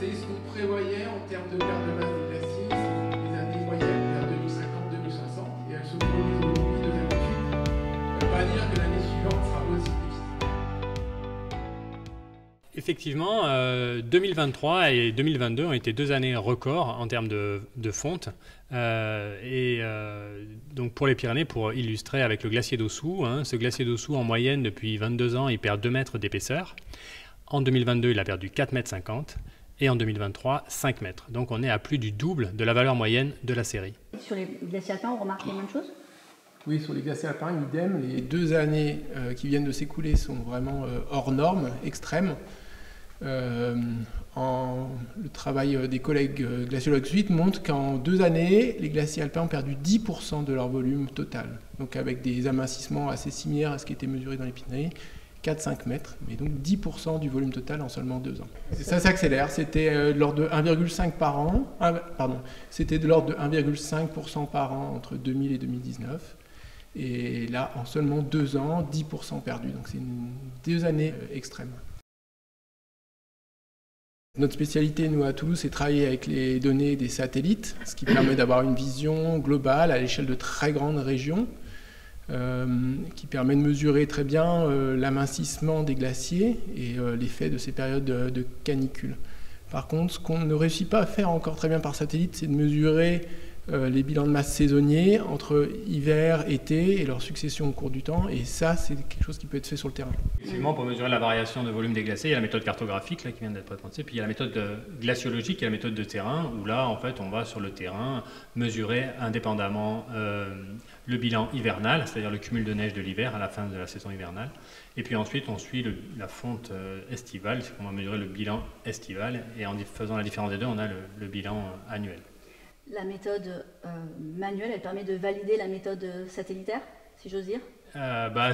c'est ce qu'on prévoyait en termes de perte de masse déplacier, c'est les années moyennes vers 2050-2060, et elles se produisent aujourd'hui de la suite. Ça ne veut pas dire que l'année suivante sera aussi difficile. Effectivement, 2023 et 2022 ont été deux années records en termes de fonte. Donc pour les Pyrénées, pour illustrer avec le glacier d'Ossou, hein, ce glacier d'Ossou en moyenne depuis 22 ans, il perd 2 mètres d'épaisseur. En 2022, il a perdu 4,50 m et en 2023, 5 mètres. Donc on est à plus du double de la valeur moyenne de la série. Sur les glaciers alpins, on remarque les mêmes choses? Oui, sur les glaciers alpins, idem. Les 2 années qui viennent de s'écouler sont vraiment hors normes, extrêmes. Le travail des collègues glaciologues suite montre qu'en 2 années, les glaciers alpins ont perdu 10% de leur volume total. Donc avec des amincissements assez similaires à ce qui était mesuré dans les Pyrénées, 4-5 mètres, mais donc 10% du volume total en seulement 2 ans. Et ça s'accélère, c'était de l'ordre de 1,5 par an, pardon, c'était de l'ordre de 1,5% par an entre 2000 et 2019. Et là, en seulement 2 ans, 10% perdu. Donc c'est 2 années extrêmes. Notre spécialité, nous, à Toulouse, c'est travailler avec les données des satellites, ce qui permet d'avoir une vision globale à l'échelle de très grandes régions, qui permet de mesurer très bien l'amincissement des glaciers et l'effet de ces périodes de canicule. Par contre, ce qu'on ne réussit pas à faire encore très bien par satellite, c'est de mesurer les bilans de masse saisonniers entre hiver, été et leur succession au cours du temps, et ça, c'est quelque chose qui peut être fait sur le terrain. Effectivement, pour mesurer la variation de volume des glaciers, il y a la méthode cartographique là, qui vient d'être présentée, puis il y a la méthode glaciologique et la méthode de terrain, où là, en fait, on va sur le terrain mesurer indépendamment le bilan hivernal, c'est-à-dire le cumul de neige de l'hiver à la fin de la saison hivernale, et puis ensuite, on suit la fonte estivale, c'est qu'on va mesurer le bilan estival, et en faisant la différence des deux, on a le bilan annuel. La méthode manuelle, elle permet de valider la méthode satellitaire, si j'ose dire?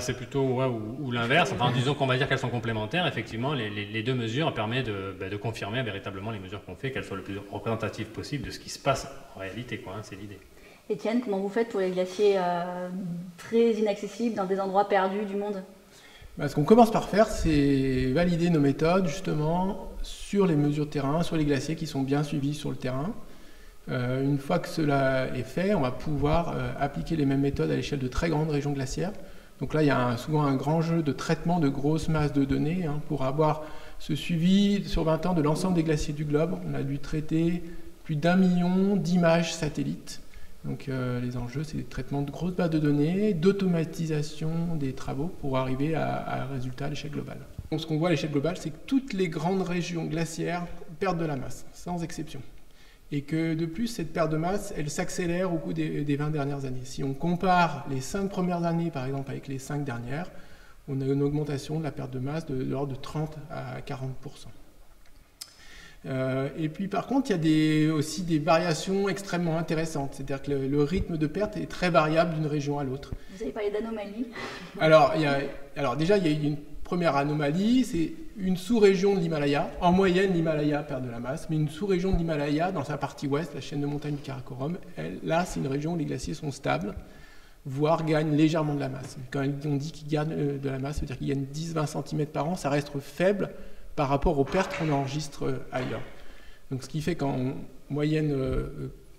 C'est plutôt ouais, ou l'inverse. Enfin, disons qu'on va dire qu'elles sont complémentaires. Effectivement, les 2 mesures permettent de confirmer véritablement les mesures qu'on fait, qu'elles soient le plus représentatives possible de ce qui se passe en réalité, quoi, hein, c'est l'idée. Étienne, comment vous faites pour les glaciers très inaccessibles dans des endroits perdus du monde? Ce qu'on commence par faire, c'est valider nos méthodes, justement, sur les mesures terrain, sur les glaciers qui sont bien suivis sur le terrain. Une fois que cela est fait, on va pouvoir appliquer les mêmes méthodes à l'échelle de très grandes régions glaciaires. Donc là, il y a souvent un grand jeu de traitement de grosses masses de données. Hein, pour avoir ce suivi sur 20 ans de l'ensemble des glaciers du globe, on a dû traiter plus d'1 million d'images satellites. Donc les enjeux, c'est des traitements de grosses bases de données, d'automatisation des travaux pour arriver à un résultat à l'échelle globale. Donc ce qu'on voit à l'échelle globale, c'est que toutes les grandes régions glaciaires perdent de la masse, sans exception. Et que de plus, cette perte de masse, elle s'accélère au cours des 20 dernières années. Si on compare les 5 premières années, par exemple, avec les 5 dernières, on a une augmentation de la perte de masse de l'ordre de 30 à 40%. Et puis, par contre, il y a aussi des variations extrêmement intéressantes. C'est-à-dire que le rythme de perte est très variable d'une région à l'autre. Vous avez parlé d'anomalies. Alors, déjà, il y a une première anomalie, c'est une sous-région de l'Himalaya. En moyenne, l'Himalaya perd de la masse, mais une sous-région de l'Himalaya, dans sa partie ouest, la chaîne de montagnes du Karakorum, là, c'est une région où les glaciers sont stables, voire gagnent légèrement de la masse. Quand on dit qu'ils gagnent de la masse, ça veut dire qu'ils gagnent 10-20 cm par an, ça reste faible par rapport aux pertes qu'on enregistre ailleurs. Donc, ce qui fait qu'en moyenne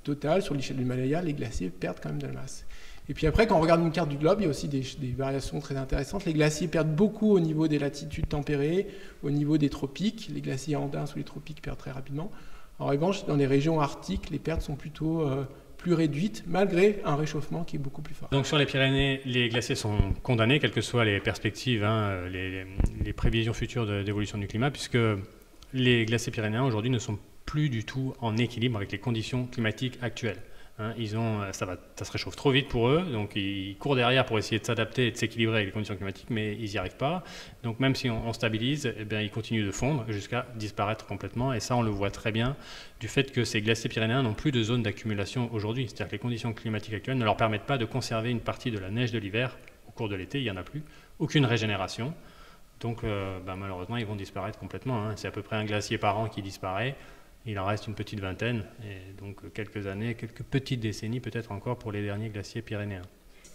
totale, sur l'échelle de l'Himalaya, les glaciers perdent quand même de la masse. Et puis après, quand on regarde une carte du globe, il y a aussi des variations très intéressantes. Les glaciers perdent beaucoup au niveau des latitudes tempérées, au niveau des tropiques. Les glaciers andins sous les tropiques perdent très rapidement. En revanche, dans les régions arctiques, les pertes sont plutôt plus réduites, malgré un réchauffement qui est beaucoup plus fort. Donc sur les Pyrénées, les glaciers sont condamnés, quelles que soient les perspectives, hein, les prévisions futures d'évolution du climat, puisque les glaciers pyrénéens aujourd'hui ne sont plus du tout en équilibre avec les conditions climatiques actuelles. Hein, ça se réchauffe trop vite pour eux, donc ils courent derrière pour essayer de s'adapter et de s'équilibrer avec les conditions climatiques, mais ils n'y arrivent pas. Donc même si on stabilise, eh bien, ils continuent de fondre jusqu'à disparaître complètement, et ça on le voit très bien du fait que ces glaciers pyrénéens n'ont plus de zone d'accumulation aujourd'hui, c'est-à-dire que les conditions climatiques actuelles ne leur permettent pas de conserver une partie de la neige de l'hiver au cours de l'été, il n'y en a plus, aucune régénération, donc malheureusement ils vont disparaître complètement, hein. C'est à peu près 1 glacier par an qui disparaît. Il en reste une petite vingtaine, et donc quelques années, quelques petites décennies peut-être encore pour les derniers glaciers pyrénéens.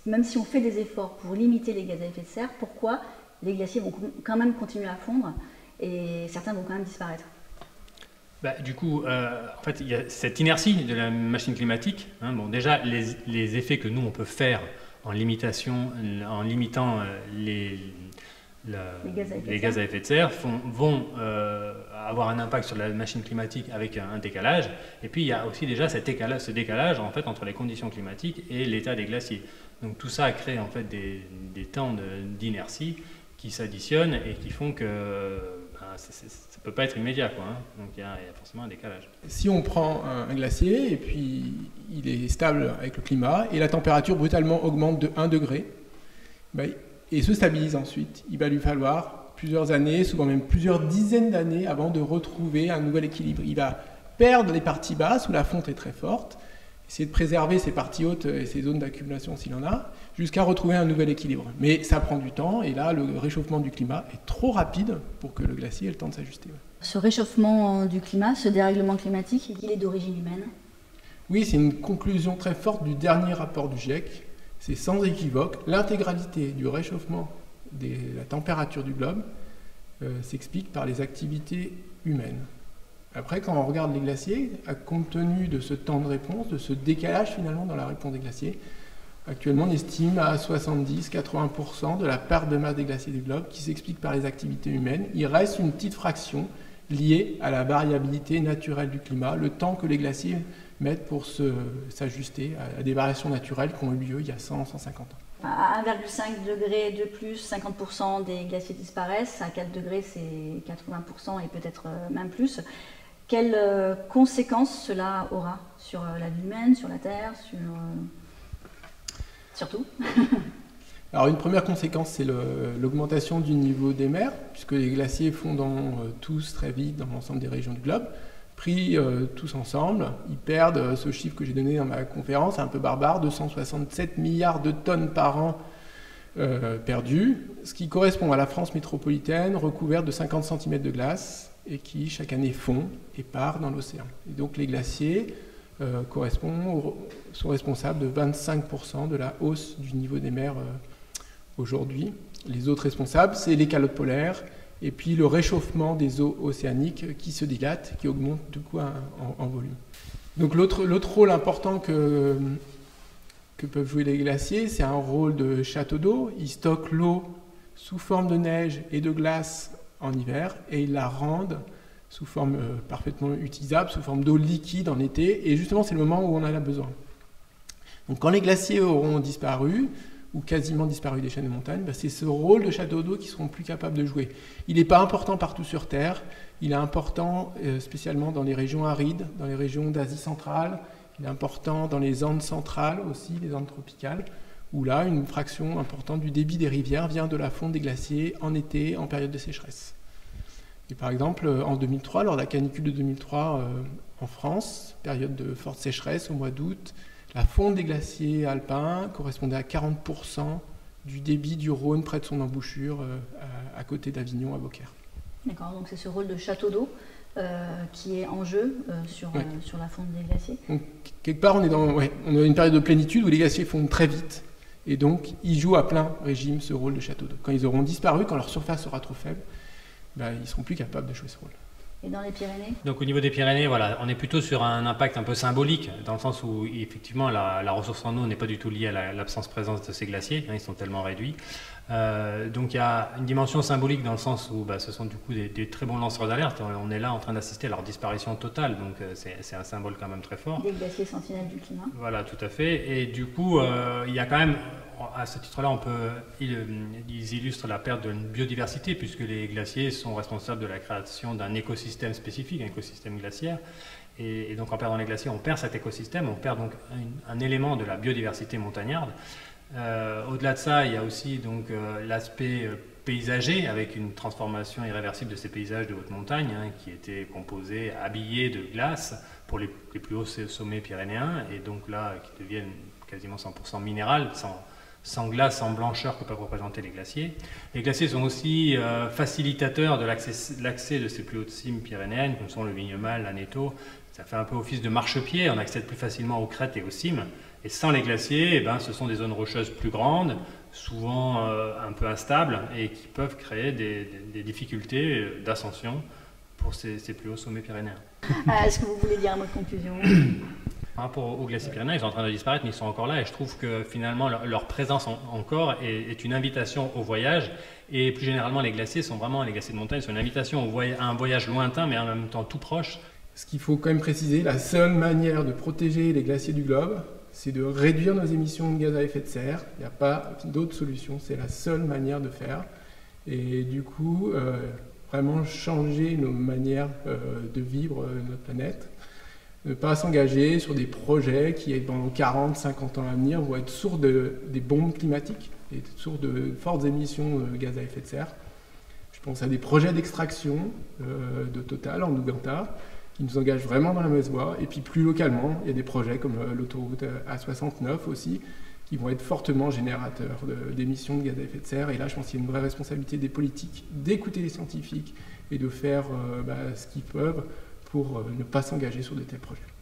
Même si on fait des efforts pour limiter les gaz à effet de serre, pourquoi les glaciers vont quand même continuer à fondre et certains vont quand même disparaître? Bah, du coup, en fait, il y a cette inertie de la machine climatique. Hein, bon, déjà, les effets que nous, on peut faire en limitant les gaz à effet de serre vont avoir un impact sur la machine climatique avec un décalage. Et puis, il y a aussi déjà ce décalage en fait, entre les conditions climatiques et l'état des glaciers. Donc, tout ça crée en fait, des temps d'inertie qui s'additionnent et qui font que... ça ne peut pas être immédiat, quoi, hein. Donc il y a forcément un décalage. Si on prend un glacier et puis il est stable avec le climat et la température brutalement augmente de 1 degré et se stabilise ensuite, il va lui falloir plusieurs années, souvent même plusieurs dizaines d'années avant de retrouver un nouvel équilibre. Il va perdre les parties basses où la fonte est très forte, essayer de préserver ses parties hautes et ses zones d'accumulation s'il en a, jusqu'à retrouver un nouvel équilibre. Mais ça prend du temps, et là, le réchauffement du climat est trop rapide pour que le glacier ait le temps de s'ajuster. Ce réchauffement du climat, ce dérèglement climatique, il est d'origine humaine? Oui, c'est une conclusion très forte du dernier rapport du GIEC. C'est sans équivoque, l'intégralité du réchauffement de la température du globe s'explique par les activités humaines. Après, quand on regarde les glaciers, compte tenu de ce temps de réponse, de ce décalage finalement dans la réponse des glaciers, actuellement on estime à 70-80% de la part de masse des glaciers du globe qui s'explique par les activités humaines. Il reste une petite fraction liée à la variabilité naturelle du climat, le temps que les glaciers mettent pour s'ajuster à des variations naturelles qui ont eu lieu il y a 100-150 ans. À 1,5 degré de plus, 50% des glaciers disparaissent. À 4 degrés, c'est 80% et peut-être même plus. Quelles conséquences cela aura sur la vie humaine, sur la Terre, surtout? Alors une première conséquence, c'est l'augmentation du niveau des mers, puisque les glaciers fondent tous très vite dans l'ensemble des régions du globe. Pris tous ensemble, ils perdent ce chiffre que j'ai donné dans ma conférence, un peu barbare, 267 milliards de tonnes par an perdues, ce qui correspond à la France métropolitaine recouverte de 50 cm de glace, et qui chaque année fond et part dans l'océan. Et donc les glaciers sont responsables de 25% de la hausse du niveau des mers aujourd'hui. Les autres responsables, c'est les calottes polaires et puis le réchauffement des eaux océaniques qui se dilatent, qui augmentent du coup en volume. Donc l'autre rôle important que peuvent jouer les glaciers, c'est un rôle de château d'eau. Ils stockent l'eau sous forme de neige et de glace en hiver, et ils la rendent sous forme parfaitement utilisable, sous forme d'eau liquide en été, et justement c'est le moment où on en a besoin. Donc quand les glaciers auront disparu, ou quasiment disparu des chaînes de montagne, c'est ce rôle de château d'eau qu'ils seront plus capables de jouer. Il n'est pas important partout sur Terre, il est important spécialement dans les régions arides, dans les régions d'Asie centrale, il est important dans les Andes centrales aussi, les Andes tropicales, où là, une fraction importante du débit des rivières vient de la fonte des glaciers en été, en période de sécheresse. Et par exemple, en 2003, lors de la canicule de 2003 en France, période de forte sécheresse au mois d'août, la fonte des glaciers alpins correspondait à 40% du débit du Rhône près de son embouchure, à côté d'Avignon, à Beaucaire. D'accord, donc c'est ce rôle de château d'eau qui est en jeu sur la fonte des glaciers. Donc, quelque part, on a une période de plénitude où les glaciers fondent très vite. Et donc, ils jouent à plein régime ce rôle de château d'eau. Quand ils auront disparu, quand leur surface sera trop faible, ils ne seront plus capables de jouer ce rôle. Et dans les Pyrénées? Donc, au niveau des Pyrénées, voilà, on est plutôt sur un impact un peu symbolique, dans le sens où, effectivement, la ressource en eau n'est pas du tout liée à l'absence-présence de ces glaciers, hein, ils sont tellement réduits. Donc, il y a une dimension symbolique dans le sens où ce sont du coup des très bons lanceurs d'alerte. On est là en train d'assister à leur disparition totale, donc c'est un symbole quand même très fort. Des glaciers sentinelles du climat. Voilà, tout à fait. Et du coup, il y a quand même... À ce titre-là, ils illustrent la perte de biodiversité, puisque les glaciers sont responsables de la création d'un écosystème spécifique, un écosystème glaciaire. Et donc, en perdant les glaciers, on perd cet écosystème, on perd donc un élément de la biodiversité montagnarde. Au-delà de ça, il y a aussi l'aspect paysager, avec une transformation irréversible de ces paysages de haute montagne, hein, qui étaient composés, habillés de glace pour les plus hauts sommets pyrénéens, et donc là, qui deviennent quasiment 100% minérales, sans glace, sans blancheur que peuvent représenter les glaciers. Les glaciers sont aussi facilitateurs de l'accès de ces plus hautes cimes pyrénéennes, comme sont le Vignemal, la Néto. Ça fait un peu office de marchepied, on accède plus facilement aux crêtes et aux cimes. Et sans les glaciers, ce sont des zones rocheuses plus grandes, souvent un peu instables, et qui peuvent créer des difficultés d'ascension pour ces plus hauts sommets pyrénéens. Ah, est-ce que vous voulez dire votre conclusion? Par rapport aux glaciers pyrénéens, ils sont en train de disparaître, mais ils sont encore là. Et je trouve que finalement, leur présence encore est une invitation au voyage. Et plus généralement, les glaciers de montagne sont une invitation à un voyage lointain, mais en même temps tout proche. Ce qu'il faut quand même préciser, la seule manière de protéger les glaciers du globe, c'est de réduire nos émissions de gaz à effet de serre. Il n'y a pas d'autre solution, c'est la seule manière de faire. Et du coup, vraiment changer nos manières de vivre notre planète. Ne pas s'engager sur des projets qui, dans 40, 50 ans à venir, vont être source des bombes climatiques, et source de fortes émissions de gaz à effet de serre. Je pense à des projets d'extraction de Total en Ouganda, qui nous engagent vraiment dans la mauvaise voie. Et puis plus localement, il y a des projets comme l'autoroute A69 aussi, qui vont être fortement générateurs d'émissions de gaz à effet de serre. Et là, je pense qu'il y a une vraie responsabilité des politiques d'écouter les scientifiques et de faire ce qu'ils peuvent pour ne pas s'engager sur de tels projets.